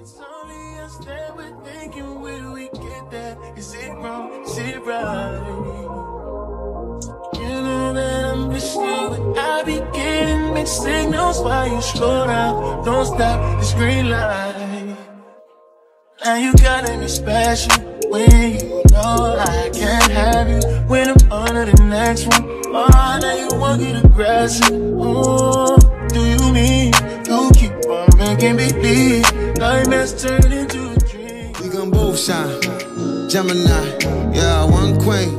It's only us that we're thinking, will we get that? Is it wrong? Is it right? You know that I'm missing you. I be getting mixed signals while you slow down. Don't stop this green light. Now you gotta be special when you know I can't have you. When I'm on to the next one, oh, now you won't get aggressive. Ooh, do you mean you keep on making me believe? Nightmares turn into a dream. We gon' both shine, Gemini. Yeah, one queen,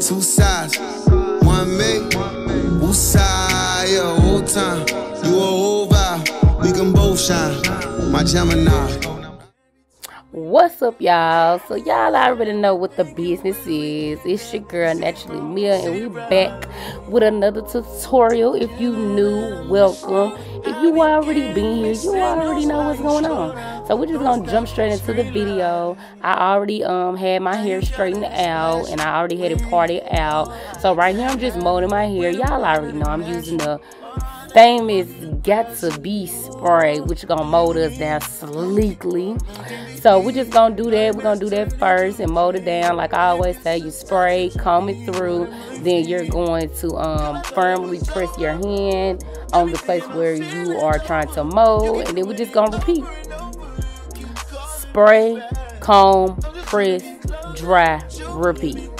two sides, one mate. Who side? Yeah, whole time. You a whole vibe. We can both shine, my Gemini. What's up, y'all? So y'all already know what the business is. It's your girl Naturally Meil, and we back with another tutorial. If you new, welcome. If you already been here, you already know what's going on. So we're just gonna jump straight into the video. I already had my hair straightened out, and I already had it parted out. So right here I'm just molding my hair. Y'all already know I'm using the famous Gots2Be spray, which is gonna mold us down sleekly. So we're just gonna do that. We're gonna do that first and mold it down. Like I always say, you spray, comb it through, then you're going to firmly press your hand on the place where you are trying to mold, and then we're just gonna repeat: spray, comb, press, dry, repeat.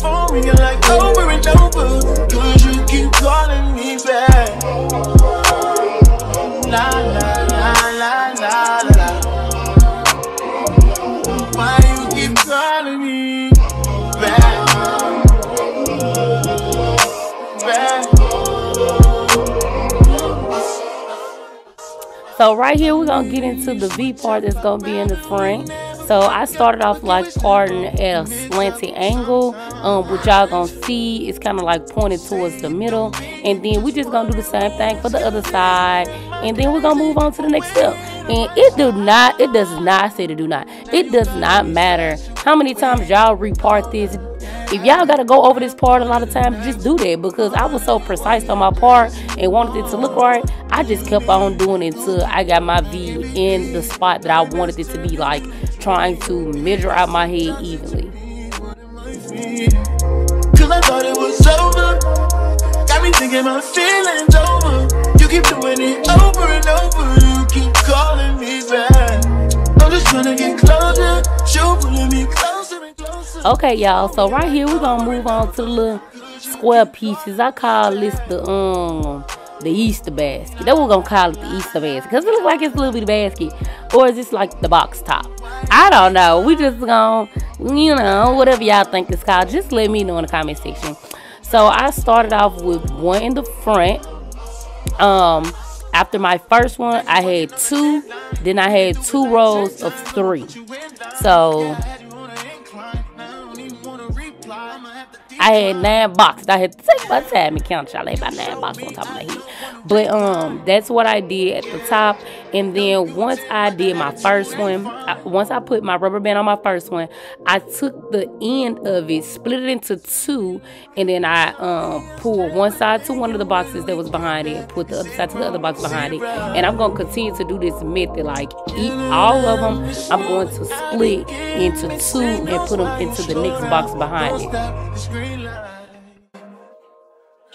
Forming you like over and over, cause you keep calling me back. La la la la la la. Why you keep calling me back? Back. So right here we're gonna get into the V part that's gonna be in the front. So I started off like parting at a slanted angle, which y'all gonna see it's kind of like pointed towards the middle, and then we just gonna do the same thing for the other side, and then we're gonna move on to the next step. And it does not matter how many times y'all repart this. If y'all gotta go over this part a lot of times, just do that, because I was so precise on my part and wanted it to look right. I just kept on doing it until I got my V in the spot that I wanted it to be, like trying to measure out my head evenly. Cause I thought it was over. Got me thinking my feelings over. You keep doing it over and over. You keep calling me back. I'm just trying to get closer. You're pulling me closer and closer. Okay, y'all. So right here we're gonna move on to the little square pieces. I call this the Easter basket. That's what we're gonna call it, the Easter basket, because it looks like it's a little bit of basket, or is this like the box top? I don't know. We just gonna, you know, whatever y'all think it's called, just let me know in the comment section. So I started off with one in the front. After my first one, I had two, then I had two rows of three. So I had 9 boxes. I had to take my time and count, y'all. I had about 9 boxes on top of my head. But that's what I did at the top. And then once I did my first one, once I put my rubber band on my first one, I took the end of it, split it into 2, and then I pulled one side to one of the boxes that was behind it, put the other side to the other box behind it. And I'm going to continue to do this method. Like, eat all of them, I'm going to split into 2 and put them into the next box behind it.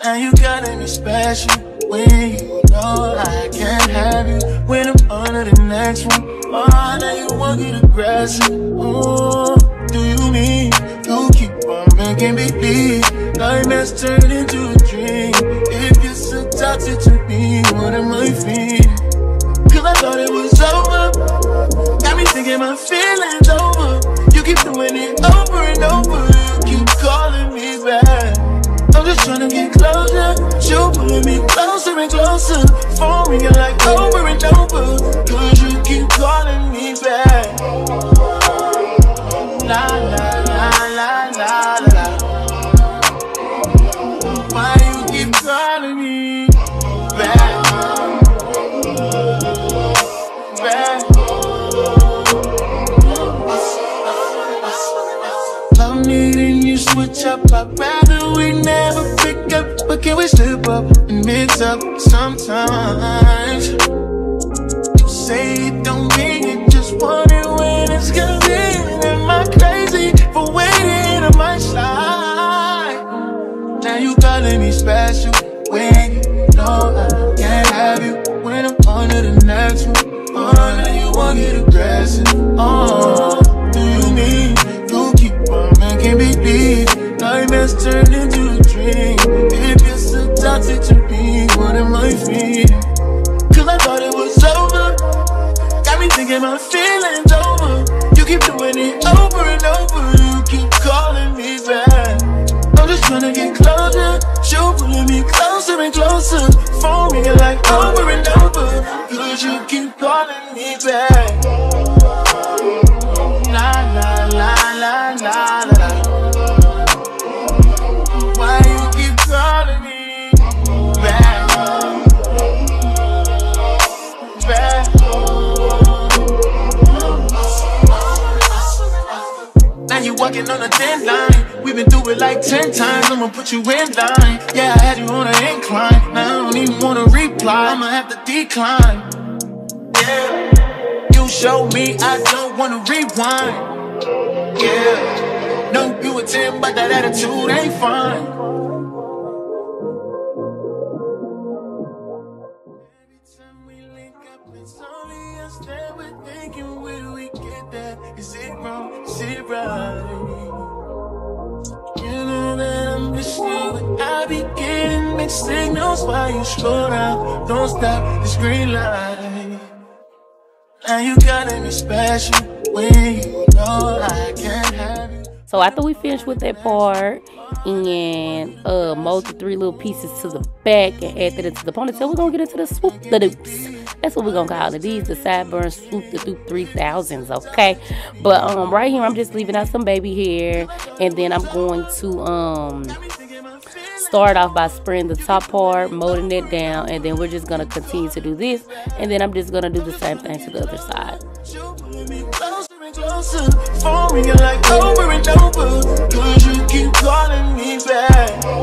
Now you gotta be special when you know I can't have you. When I'm on to the next one, oh, now you won't get aggressive. Ooh, do you mean you keep on making me bleed? Nightmares turn into a dream. If you're so toxic to me, what am I feeling? Cause I thought it was over. Got me thinking my feelings over. You keep doing it over and over. You keep calling me back. I'm just trying to get closer. You're pulling me closer and closer. Forming you like over and over. Cause you keep calling me back. La la la la la la. Why you keep calling me back? Back. Love needing you, switch up. I'd rather we never. But can we slip up and mix up sometimes? You say say my feelings over. You keep doing it over and over. You keep calling me back. I'm just tryna get closer. You pulling me closer and closer. Phone ringing like over and over. Cause you keep calling me back. La la la la la la. Why you keep calling me back? Walking on a thin line, we've been through it like 10 times. I'ma put you in line. Yeah, I had you on an incline. Now I don't even wanna reply. I'ma have to decline. Yeah, you show me I don't wanna rewind. Yeah, no, you a 10, but that attitude ain't fine. Every time we link up, it's only us that we're thinking. Where do we get that? Is it wrong? Is it right? I be getting mixed signals while you slow down. Don't stop this green light. Now you got me special when you know I can't have you. So after we finished with that part and molded 3 little pieces to the back and added it to the ponytail, we're gonna get into the swoop the doops. That's what we're gonna call it. These the sideburns swoop the Doop 3000s, okay? But right here I'm just leaving out some baby hair, and then I'm going to start off by spraying the top part, molding it down, and then we're just gonna continue to do this, and then I'm just gonna do the same thing to the other side. Why you keep calling me back? Back.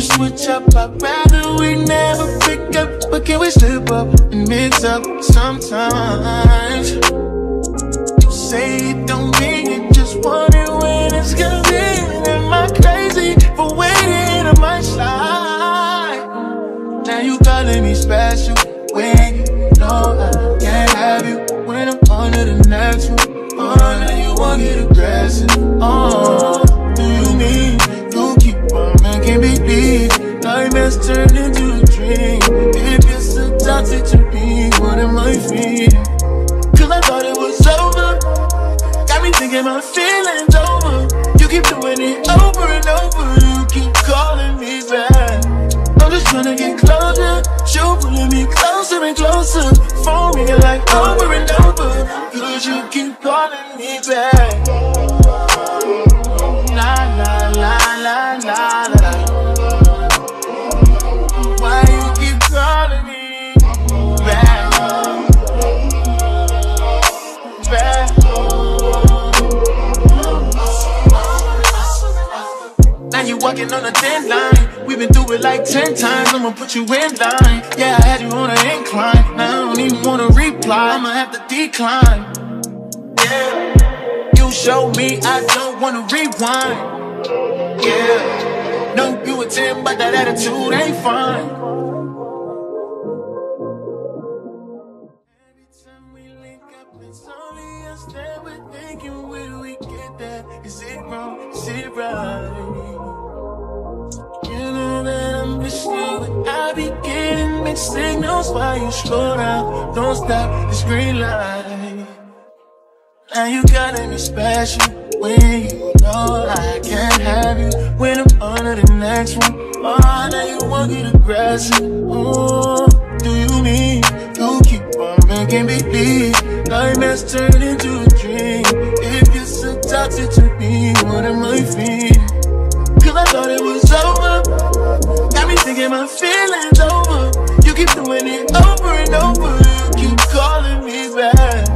Switch up, I'd rather we never pick up. But can we slip up and mix up sometimes? You say it don't mean it, just wonder when it's gonna be. Am I crazy for waiting on my side? Now you calling me special when you know I can't have you. When I'm under the natural, oh, now you wanna get aggressive. Oh, do you mean you keep on? Can't believe nightmares turned into a dream. If you're so toxic to be one of my feet. Cause I thought it was over. Got me thinking my feelings over. You keep doing it over and over. You keep calling me back. I'm just tryna get closer. You pulling me closer and closer. Phone ringing like over and over. Cause you keep calling me back. La la la la la la. Walking on a thin line, we've been through it like 10 times. I'ma put you in line. Yeah, I had you on an incline. Now I don't even wanna reply. I'ma have to decline. Yeah, you show me I don't wanna rewind. Yeah, no, you a 10, but that attitude ain't fine. Every time we link up, it's only us that we're thinking. Where do we get that? Is it wrong? Is it right? I be getting mixed signals while you slow down. Don't stop this green light. Now you got me special when you know I can't have you. When I'm under the next one, oh, now you wanna get aggressive. Oh, do you mean you keep on making me bleed? Nightmares turn into a dream. If you're so toxic to me, what am I feeling? Cause I thought it was over. Got me thinking my feelings over. You keep doing it over and over. You keep calling me back.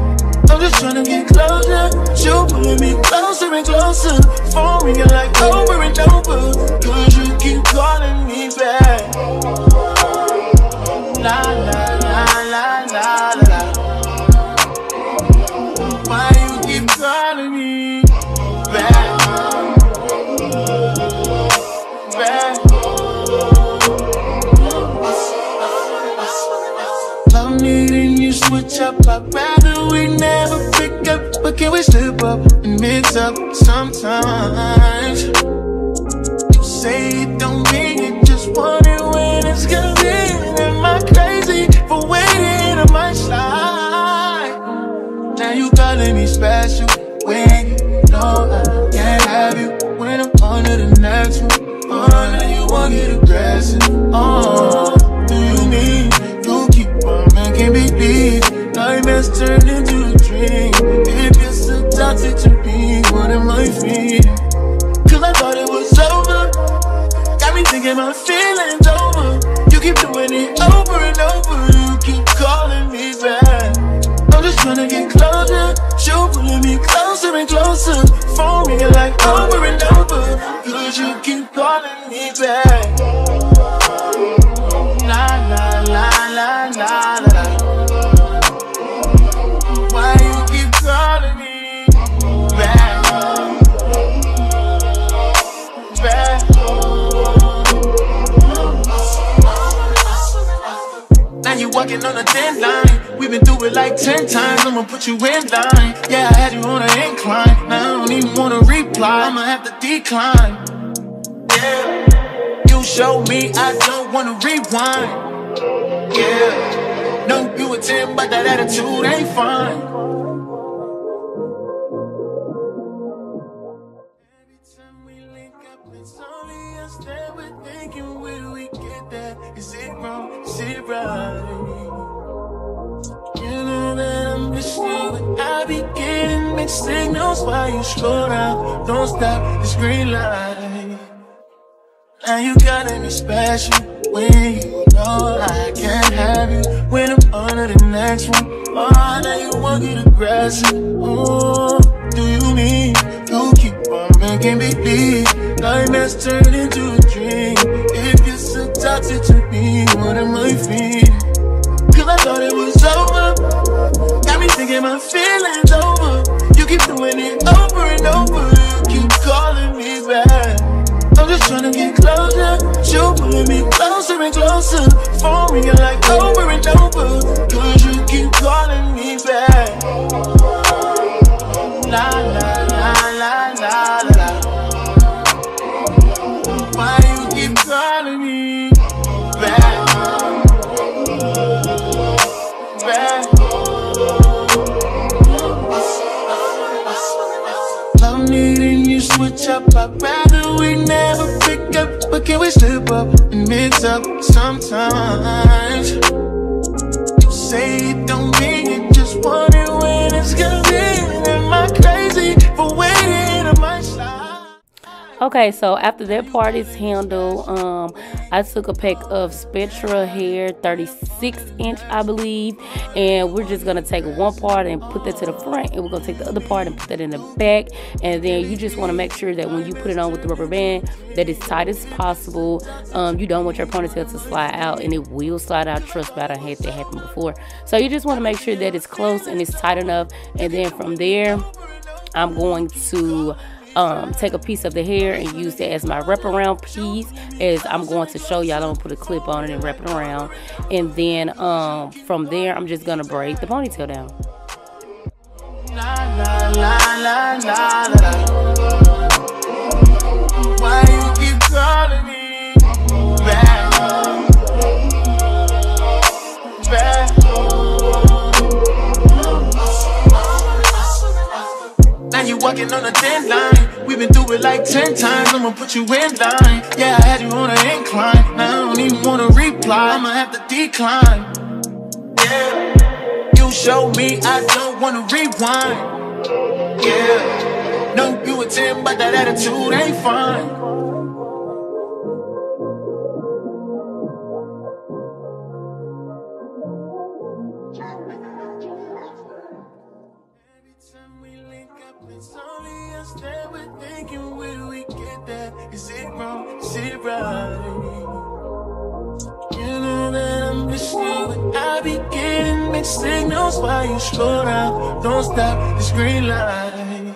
I'm just tryna get closer. You pulling me closer and closer. Phone ringing like over and over. Cause you keep calling me back. La la la la la la. Why you keep calling me back? Back. up. I'd rather we never pick up, but can we slip up and mix up sometimes? You say it don't mean it, just wonder when it's gonna be. Am I crazy for waiting on my side? Now you calling me special when you know I can't have you. When I'm under the natural, oh, now you wanna get aggressive. Oh, do you mean you keep on making me bleed? Nightmares turn into a dream. If you're so toxic to me, what am I feeling? Cause I thought it was over. Got me thinking my feelings over. You keep doing it over and over. You keep calling me back. I'm just trying to get closer. You're pulling me closer and closer. Phone ringing like over and over. Cause you keep calling me back. La la la la la la. Why you keep calling me back? Back. Now you walking on a thin line. We've been through it like 10 times, I'ma put you in line. Yeah, I had you on an incline. Now I don't even wanna reply, I'ma have to decline. Yeah, you show me I don't wanna rewind. Yeah, no, you a 10, but that attitude ain't fine. Every time we link up, it's only us that we're thinking, will we get that? Is it wrong? Is it right? You know that I'm missing you, but I be getting mixed signals while you scroll down. Don't stop this green light. Now you gotta be special when you know I can't have you. When I'm under the next one, oh, now you wanna get aggressive. Oh, do you mean you keep on making me bleed? Nightmares turn into a dream. If you're so toxic to me, what am I feeling? I thought it was over. Got me thinking my feelings over. You keep doing it over and over. You keep calling me back. I'm just trying to get closer. You're pulling me closer and closer. Phone ringing like over and over. Cause you keep calling me back. La la la la la la. Why you keep calling me back? Switch up, I'd rather we never pick up, but can we slip up and mix up sometimes? You say it don't mean it, just wonder when it's gonna be. Am I crazy for waiting on my side? Okay, so after that part is handled, I took a pack of Spetra Hair, 36-inch, I believe, and we're just gonna take one part and put that to the front, and we're gonna take the other part and put that in the back. And then you just want to make sure that when you put it on with the rubber band, that it's tight as possible. You don't want your ponytail to slide out, and it will slide out. Trust me, I done had that happen before. So you just want to make sure that it's close and it's tight enough. And then from there, I'm going to take a piece of the hair and use that as my wrap around piece, as I'm going to show y'all. I'm gonna put a clip on it and wrap it around, and then from there I'm just gonna braid the ponytail down. La, la, la, la, la, la. Why you keep calling me back? Back. You walking on a thin line. We've been through it like 10 times. I'ma put you in line. Yeah, I had you on an incline. Now I don't even wanna reply. I'ma have to decline. Yeah, you show me I don't wanna rewind. Yeah, no, you a 10, but that attitude ain't fine. It's only us that we're thinking, will we get that? Is it wrong? Is it right? You know that I'm missing you, but I be getting mixed signals while you scroll down. Don't stop this green light.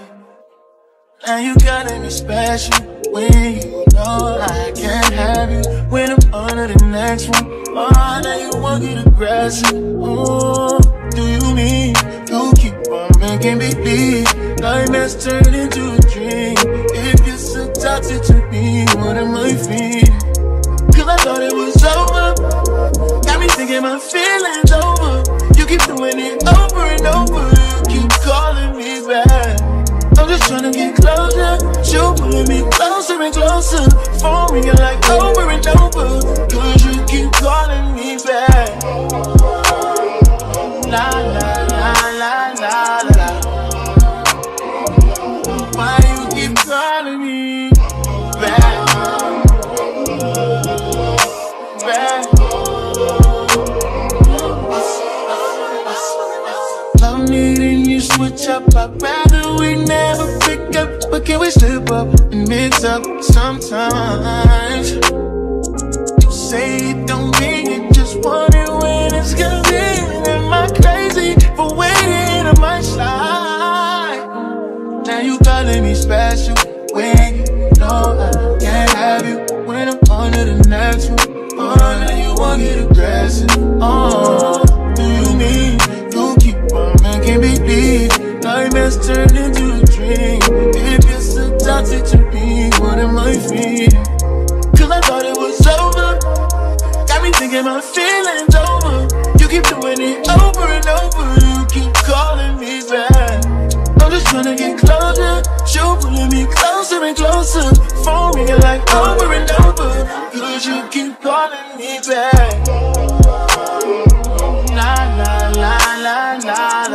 Now you gotta be special when you know I can't have you. When I'm under the next one, oh, now you wanna get aggressive. Ooh. do you mean? You keep on making me bleed. Nightmares turn into a dream. If you're so toxic to me, what am I feeling? Cause I thought it was over. Got me thinking my feelings over. You keep doing it over and over. You keep calling me back. I'm just trying to get closer. You're pulling me closer and closer. Phone ringing like over and over. Cause you keep calling me back. La la la la la la. Why you keep calling me back? Back. I'm needing you switch up. I'd rather we never pick up. But can we slip up and mix up sometimes? You say it don't mean it, just want it when it's convenient. Am I crazy for waiting on my side? Now you calling me special when you know I can't have you. When I'm under the natural, oh, now you wanna get aggressive. Oh, do you mean you keep on making me bleed? Nightmares turn into a dream. If you're so toxic to me, what am I feeling? Cause I thought it was over. Got me thinking my feelings over. You keep doing it over and over. You keep calling me back. I'm just trying to get closer. You're pulling me closer and closer. Phone ringing like over and over. Cause you keep calling me back. La la la la la la.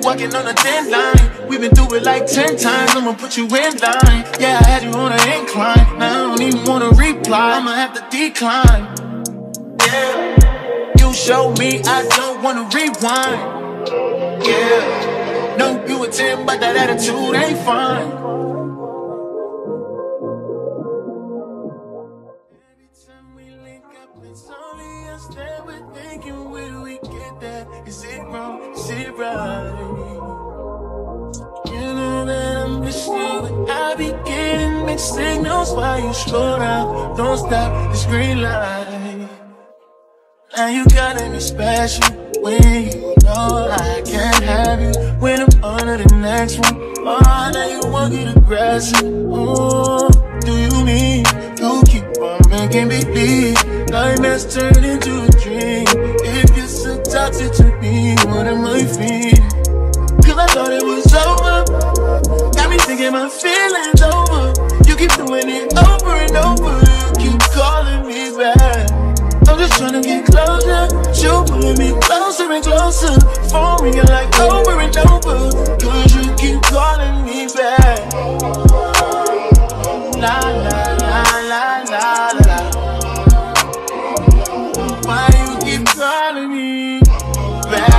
Walking on a thin line, we've been through it like 10 times. I'ma put you in line. Yeah, I had you on an incline. Now I don't even wanna reply. I'ma have to decline. Yeah, you show me I don't wanna rewind. Yeah, no, you a 10, but that attitude ain't fine. Every time we link up, it's only us that we're thinking. Where do we get that? Is it wrong? Is it right? I be getting mixed signals while you slow down. Don't stop this green light. Now you gotta be special when you know I can't have you. When I'm under the next one, oh, now you wanna get aggressive. Ooh, do you mean you keep on making me bleed? Nightmares turn into a dream. If you're so toxic to me, what am I feeling? Cause I thought it was over. Got me thinking my feelings over. You keep doing it over and over. You keep calling me back. I'm just trying to get closer. You're pulling me closer and closer. Phone ringing like over and over. Cause you keep calling me back. La la la la la la. Why you keep calling me back?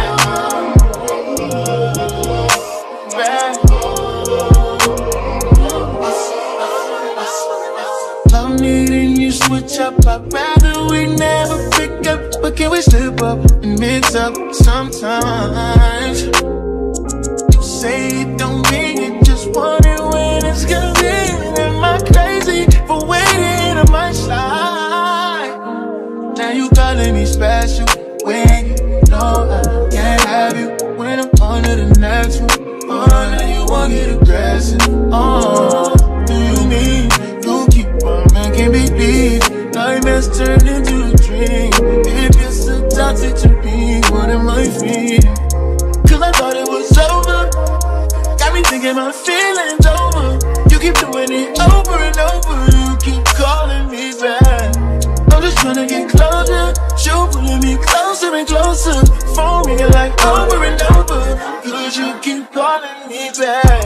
Switch up, I'd rather we never pick up. But can we slip up and mix up sometimes? You say it don't mean it, just want it when it's convenient. Am I crazy for waiting on my side? Now you calling me special when you know I can't have you. When I'm under the natural, oh, now you wanna get aggressive. Oh, do you mean you keep on making me bleed? Nightmares turn into a dream. If you're so toxic to me, what am I feeling? Cause I thought it was over. Got me thinking my feelings over. You keep doing it over and over. You keep calling me back. I'm just trying to get closer. You're pulling me closer and closer. Phone ringing like over and over. Cause you keep calling me back.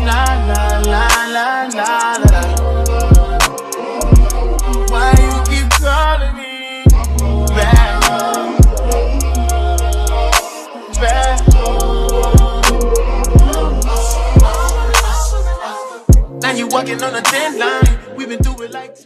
La la la la la la. Walking on a thin line, we've been through it like